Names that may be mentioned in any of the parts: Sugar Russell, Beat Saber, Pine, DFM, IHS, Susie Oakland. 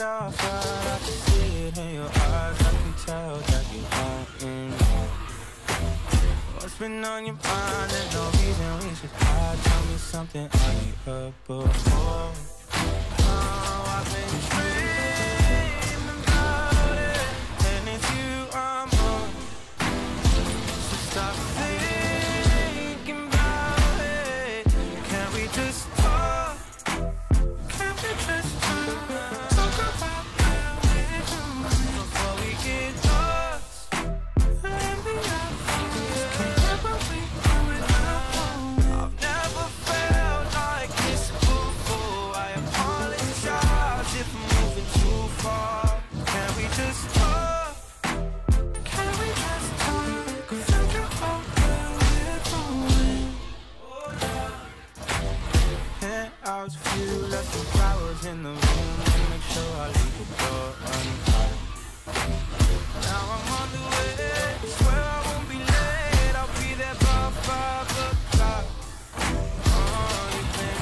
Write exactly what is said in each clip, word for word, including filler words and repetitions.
it off, girl. I can see it in your eyes. I can tell that you aren't in love. What's been on your mind? There's no reason we should hide. Tell me something I ain't heard before. Oh, I've been dreaming about it, and it's you I'm on. So stop thinking about it. Can we just talk? Can we just talk? Talk about it before we get lost and be out of it. Whenever we do it, I'm home. I've never felt like this before. I apologize if I'm moving too far. Can we just talk? Can we just talk? Think about where we're going. Penthouse view, left the flowers in the room. Make sure I leave the door unlocked. Now I'm on the way. Swear I won't be late. I'll be there by five o'clock. Oh, you've been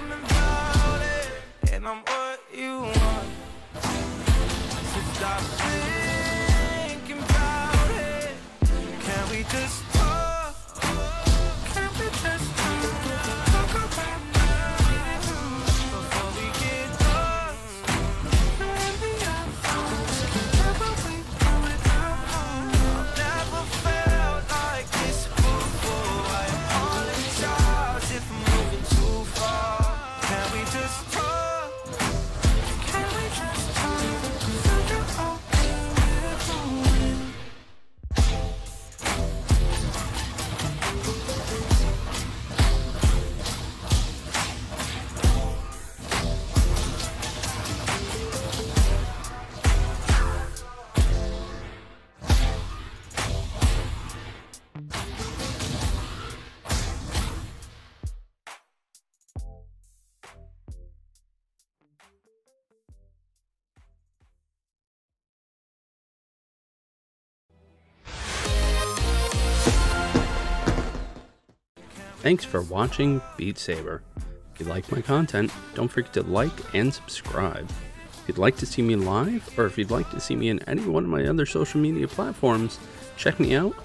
dreaming about it, and I'm what you want. So stop thinking about it. Can we just talk? Can we just talk? Talk about it before we get lost and be out of it. Whenever we do it, I'm home. I've never felt like this before. I apologize if I'm moving too far. Can we just talk? Can we just talk? Think about where we're going. Thanks for watching Beat Saber. If you like my content, don't forget to like and subscribe. If you'd like to see me live, or if you'd like to see me in any one of my other social media platforms, check me out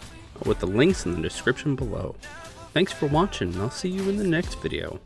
with the links in the description below. Thanks for watching, and I'll see you in the next video.